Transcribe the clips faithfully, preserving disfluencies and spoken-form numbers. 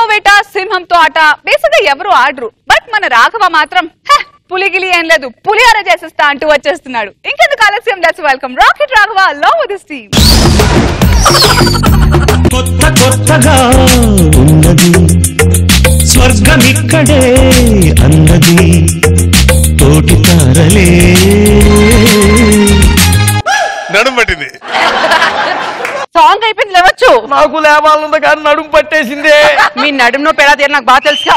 Hello బేటా సింహంతో ఆట బేసిగా ఎవరు ఆడరు బట్ మన రాఘవ మాత్రం పులిగిలి ఏం లేదు పులిహార చేసేస్తా అంటూ వచ్చేస్తున్నాడు ఇంకెందుకు ఆలస్యం let's welcome rocket Raghava along with his team కొత్త కొత్తగా ఉన్నది స్వర్గం ఇక్కడే అన్నది తోటి తారలే నడుంబట్టింది సాంగ్ అయిపోయింది లేవచ్చు నాకు లేవాలంద గాని నడుము పట్టేసిందే మీ నడుము నొప్పి ఎలా తీరు నాకు బాగా తెలుసా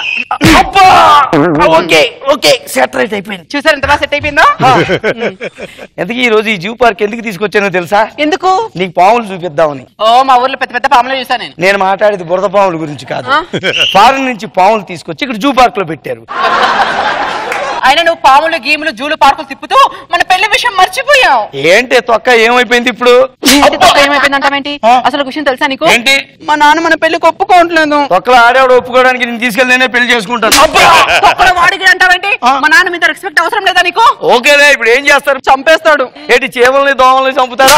అబ్బా ఓకే ఓకే సెట్ రైట్ అయిపోయింది చూసారా ఎంత బాగా సెట్ అయిపోయిందో ఎందుకు ఈ రోజు ఈ జూ పార్క్ ఎందుకు తీసుకొచ్చానో తెలుసా ఎందుకు నీకు పాములు చూపిద్దామని ఓ మా ఊర్లో పెద్ద పెద్ద పాములు చూసా నేను నేను మాట్లాడేది బురద పాముల గురించి కాదు ఫారెన్ నుంచి పాములు తీసుకొచ్చి ఇక్కడ జూ పార్క్ లో పెట్టారు అయినా నువ్వు పాములు గీములు జూలు పార్కులు తిప్పుతూ మన పెళ్లి విషయం మర్చిపోయావు ఏంటి తొక్క ఏమైపోయింది ఇప్పుడు ఏమైపోయింది అంటావేంటి అసలు విషయం తెలుసా నీకు ఏంటి మా నాన్న మన పెళ్లికి ఒప్పుకోవట్లేదు తొక్కలు ఆడేవాడు ఒప్పుకోవడానికి నేను తీసుకెళ్ళి పెళ్లి చేసుకుంటాను తొక్కలు వాడికి అంటావేంటి మా నాన్న మీద రెస్పెక్ట్ అవసరం లేదా నీకు ఓకేలే ఇప్పుడు ఏం చేస్తారు చంపేస్తాడు ఏంటి చేవల్ని దోమల్ని చంపుతారు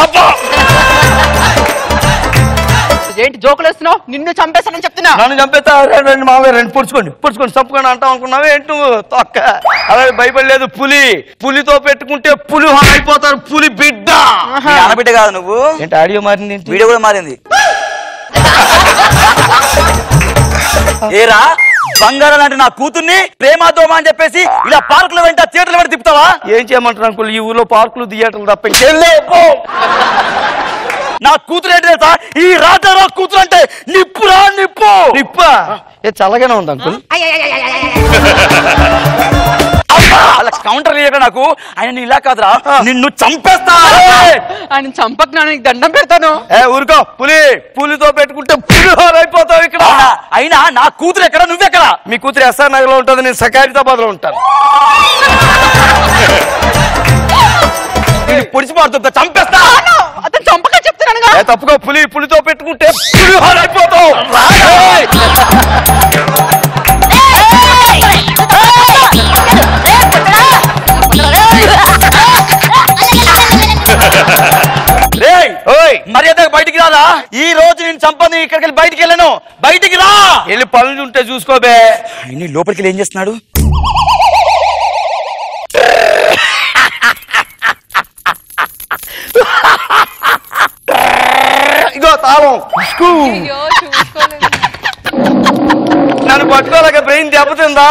ఏంటి జోకులు వేస్తున్నావు నిన్ను చంపేస్తానని చెప్తున్నా నన్ను చంపేస్తా రెండు మామయ్య రెండు పొడుచుకోండి పొడుచుకోండి చంపుకొని అంటాం అనుకున్నావే ఏంటి నువ్వు తొక్క అలా భయపడలేదు పులి పులితో పెట్టుకుంటే పులి అయిపోతారు పులి బిడ్డ ఆడబిడ్డ కాదు నువ్వు ఏంటి ఆడియో మారింది వీడియో కూడా మారింది ఏరా బంగారం లాంటి నా కూతుర్ని ప్రేమ దోమ అని చెప్పేసి ఇలా పార్కులు వెంట థియేటర్లు వెంట తిప్పుతావా ఏం చేయమంటారు అంకుల్ ఈ ఊర్లో పార్కులు థియేటర్లు తప్ప నా కూతురు ఏంటి తెలుసా ఈ రాజారావు కూతురు అంటే నిప్పురా నిప్పు నిప్ప ఏ చల్లగానే ఉంది అంకుల్ అలా కౌంటర్ ఇయ్యక నాకు ఆయన ఇలా కాదురా నిన్ను చంపేస్తా ఆయన చంపక నీకు దండం పెడతాను ఏ ఊరుకో పులి పులితో పెట్టుకుంటే పులిహోర అయిపోతావు ఇక్కడ అయినా నా కూతురు ఎక్కడ నువ్వెక్కడా మీ కూతురు ఎస్ఆర్ నగర్ లో ఉంటుంది నేను సకారితాబాద్ లో ఉంటాను పొడిచి మారుతుందా చంపేస్తా అతను చంపక చెప్తున్నానుగా తప్పుగా పులి పులితో పెట్టుకుంటే పులిహోర అయిపోతావు మర్యాదగా బయటికి రాదా ఈ రోజు నేను చంపని ఇక్కడికి వెళ్ళి బయటికి వెళ్ళను బయటికి రా వెళ్ళి పనులు ఉంటే చూసుకోబే ఆయన లోపలికి వెళ్ళి ఏం చేస్తున్నాడు ఇగో తాళం నన్ను పట్టుకోలేక బ్రెయిన్ దెబ్బతిందా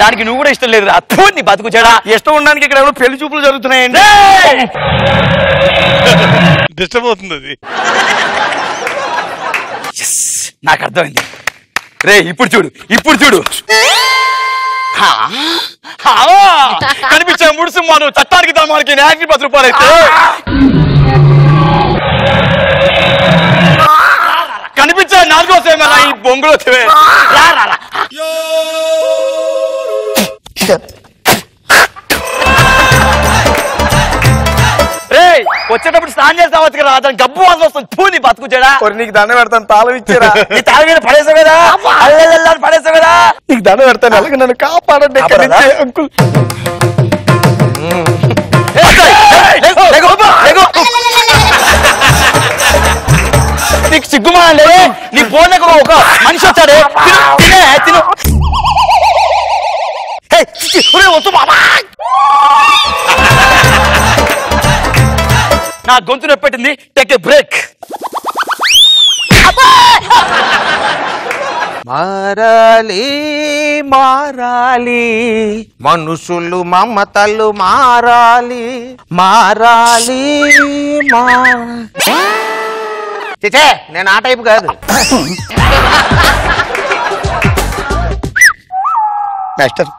దానికి నువ్వు కూడా ఇష్టం లేదు అర్థం బతుకు చెడా ఇష్టం ఉండడానికి ఇక్కడ ఎవరు పెళ్లి చూపులు జరుగుతున్నాయండి డిస్టర్బ్ అవుతుంది అది నాకు అర్థమైంది రే ఇప్పుడు చూడు ఇప్పుడు చూడు కనిపించే ముడుసు మాను చట్టానికి తమానికి యాభై పది రూపాయలు అయితే కనిపించే నాలుగో సేమరా ఈ బొంగులో వచ్చేటప్పుడు స్నానం చేస్తావచ్చు కదా అతను గబ్బు వాసన వస్తుంది తూని బతుకు చెడా నీకు దండ పెడతాను తాళం ఇచ్చేరా నీ తాళం మీద పడేసావు కదా అల్లెల్లని పడేసావు కదా నీకు దండ పెడతాను అలాగే నన్ను కాపాడండి అంకుల్ నీకు సిగ్గుమా అండి నీ ఫోన్ దగ్గర ఒక మనిషి వచ్చాడు తినే తిను నా గొంతు నొప్పెట్టింది టేక్ ఏ బ్రేక్ మారాలి మారాలి మనుషులు మమతలు మారాలి మారాలి చే నేను ఆ టైపు కాదు మాస్టర్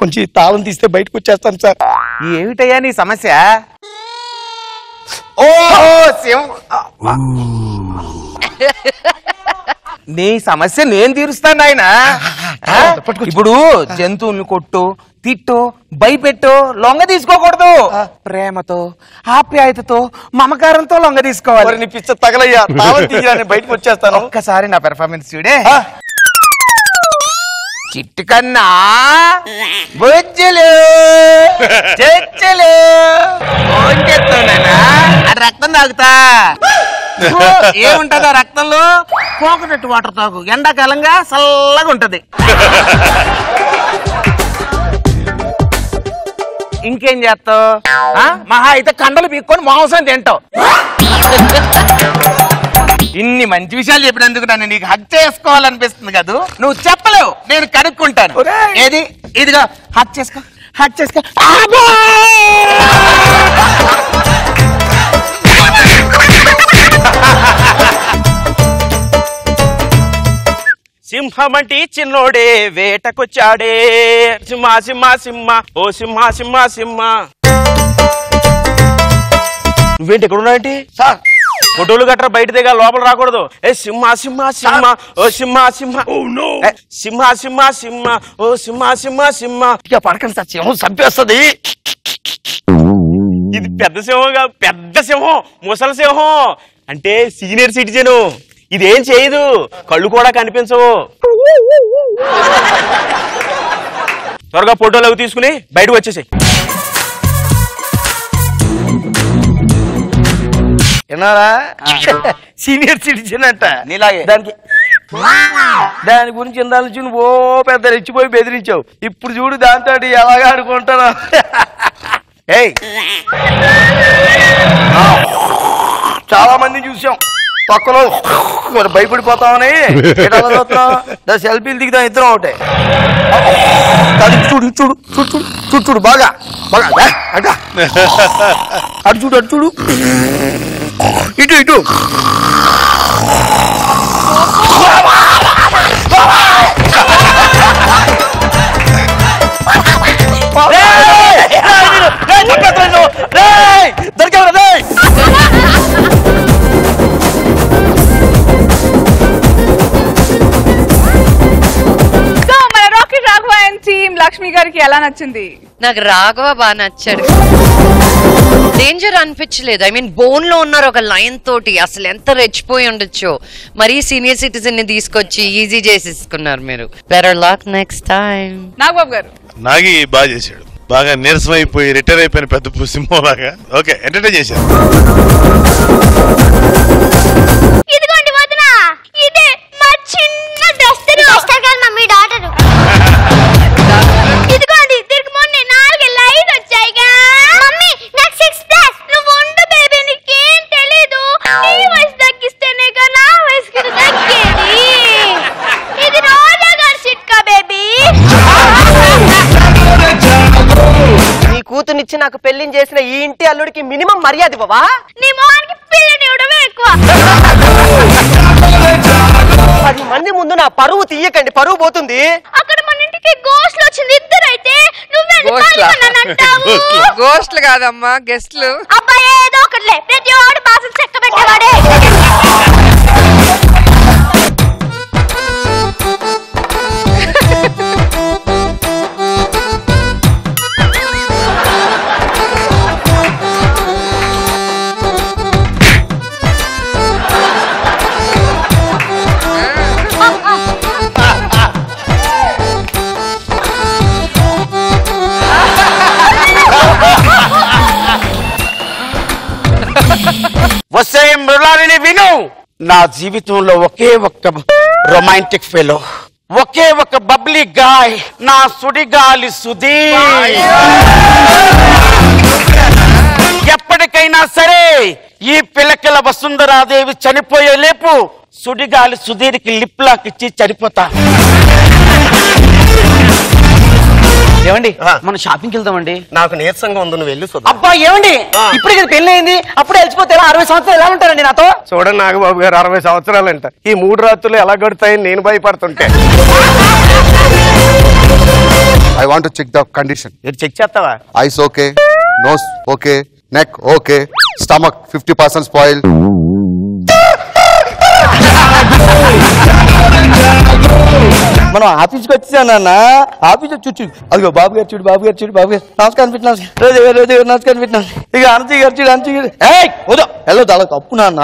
కొంచెం తాళం తీస్తే బయటికి వచ్చేస్తాం సార్. ఏమిటయ్యా నీ సమస్య? ఓ శివం, నీ సమస్య నేను తీరుస్తాను నాయనా. ఇప్పుడు జంతువుల్ని కొట్టు, తిట్టు, భయపెట్టు, లొంగ తీసుకోకూడదు. ప్రేమతో, ఆప్యాయతతో, మమకారంతో లొంగ తీసుకోవాలి. పిచ్చ తగలయ్యా, బయటకు వచ్చేస్తాను. ఒక్కసారి నా పెర్ఫార్మెన్స్ చూడే. చిట్టుకన్నా బొజ్జలు చెచ్చలు రక్తం తాగుతా. ఏముంటది ఆ రక్తంలో? కోకోనట్ వాటర్ తాగు, ఎండాకాలంగా చల్లగా ఉంటది. ఇంకేం చేస్తావు? మహా అయితే కండలు పీక్కొని మాంసం తింటావు. ఇన్ని మంచి విషయాలు చెప్పినందుకు నన్ను నీకు హక్ చేసుకోవాలనిపిస్తుంది కదా. నువ్వు చెప్పలేవు, నేను కనుక్కుంటాను. ఏది ఇదిగా హక్ చేసుకో, హక్ చేసుకో. సింహమంటి చిన్నోడే వేటకొచ్చాడే, సింహ సింహ సింహ ఓ సింహ సింహ సింహ. నువ్వేంటి ఎక్కడ ఉన్నావేంటి? సార్ ఫోటోలు గట్రా బయట దిగా, లోపల రాకూడదు. ఏ సింహ సింహ సింహ ఓ సింహ సింహ సింహ సింహ సింహ ఓ సింహ సింహ సింహ. ఇక పడకండి సార్, సింహం చంపేస్తుంది. ఇది పెద్ద సింహం, పెద్ద సింహం, ముసలి సింహం అంటే సీనియర్ సిటిజన్. ఇదేం చేయదు, కళ్ళు కూడా కనిపించవు. త్వరగా ఫోటోలు అవి తీసుకుని బయటకు వచ్చేసాయి. విన్నారా? సీనియర్ సిటిజన్ అంట నీలాగే. దానికి దాని గురించి ఇందాల్చి నువ్వు ఓ పెద్ద రెచ్చిపోయి బెదిరించావు. ఇప్పుడు చూడు దాంతో ఎలాగా ఆడుకుంటాను. చాలా మందిని చూసాం పక్కలో భయపడిపోతామని. సెల్ఫీలు దిగుతాం ఇద్దరం ఒకటే. చూడు చూడు చూడు చూడు చూడు చూడు బాగా బాగా అట అటు చూడు, అటు చూడు, ఇటు ఇటు. లక్ష్మి గారికి ఎలా నచ్చింది? నాకు రాఘవ బాగా నచ్చాడు. డేంజర్ అనిపించలేదు. ఐ మీన్ బోన్ లో ఉన్నారు ఒక లైన్ తోటి. అసలు ఎంత రెచ్చిపోయి ఉండొచ్చు. మరీ సీనియర్ సిటిజన్ ని తీసుకొచ్చి ఈజీ చేసేసుకున్నారు మీరు. Better luck next time. Nagababu గారు నాగి బాగా చేశాడు. బాగా నీరసం అయిపోయి రిటైర్ అయిపోయిన పెద్ద సింహం లాగా. ఓకే, ఎంటర్టైన్ చేశారు. ఇదిగోండి వదినా, ఇదే మా చిన్న దస్తరు వస్తారు కదా మమ్మీ డాటరు. ఇదిగోండి తిరిగి మొన్న నాలుగు లైన్ వచ్చాయిగా. మమ్మీ నాకు సిక్స్ ప్లస్. నువ్వు ఉండు బేబీ, నీకేం తెలీదు. నీ వయసు తగ్గిస్తేనేగా నా వయసుకి తగ్గేది. ఇది రోజా గారి చిట్కా బేబీ. నీ కూతునిచ్చి నాకు పెళ్లి చేసిన ఈ ఇంటి అల్లుడికి మినిమం మర్యాద ఇవ్వవా? నీ మొహానికి పిల్లని ఇవ్వడమే ఎక్కువ. పది మంది ముందు నా పరువు తీయకండి, పరువు పోతుంది. అక్కడ మన ఇంటికి గోస్ట్లు వచ్చింది ఇద్దరు అయితే నువ్వే. గోస్ట్లు కాదమ్మా, గెస్ట్లు. అబ్బా ఏదో ఒకటిలే, ప్రతి వాడు బాసలు చెక్క పెట్టేవాడే. వస్తే మృణాలిని విను. నా జీవితంలో ఒకే ఒక్క రొమాంటిక్ ఫెలో, ఒకే ఒక్క బబ్లీ గాయ్, నా సుడిగాలి సుధీర్. ఎప్పటికైనా సరే ఈ పిలకల వసుంధరాదేవి చనిపోయే లేపు సుడిగాలి సుధీర్కి లిప్ లాక్ ఇచ్చి చనిపోతా. ఏమండి మనం షాపింగ్కి వెళ్దామండి. నాకు నీరసంగా ఉంది, నువ్వు వెళ్ళి. అబ్బా ఏమండి ఇప్పటికి పెళ్లి అయింది, అప్పుడే వెళ్ళిపోతే అరవై సంవత్సరాలు ఎలా ఉంటారండి నాతో? చూడండి నాగబాబు గారు, అరవై సంవత్సరాలు అంట. ఈ మూడు రాత్రులు ఎలా గడుతాయని నేను భయపడుతుంటే I want to check the condition. It check chestava. Eyes okay, nose okay, neck okay, stomach fifty percent spoil. మనం ఆఫీస్కి వచ్చానన్నా, ఆఫీస్ చూడు చూడు అదిగో బాబు గారు చూడు బాబు గారు చూడు బాబు గారు నమస్కారం పెట్టి నమస్కారం రోజు నమస్కారం పెట్టినాను ఇక అనంతి గారు చూడు అనంతి గారు ఏయ్ వద్దు వెళ్ళదు అలా తప్పు నాన్న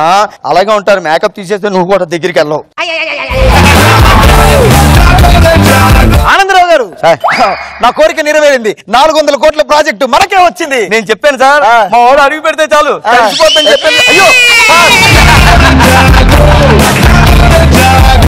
అలాగే ఉంటారు మేకప్ తీసేస్తే నువ్వు కూడా దగ్గరికి వెళ్ళవు ఆనందరావు గారు నా కోరిక నెరవేరింది నాలుగు వందల కోట్ల ప్రాజెక్టు మనకే వచ్చింది నేను చెప్పాను సార్ మా వాడు అడిగి పెడితే చాలు చెప్పాను అయ్యో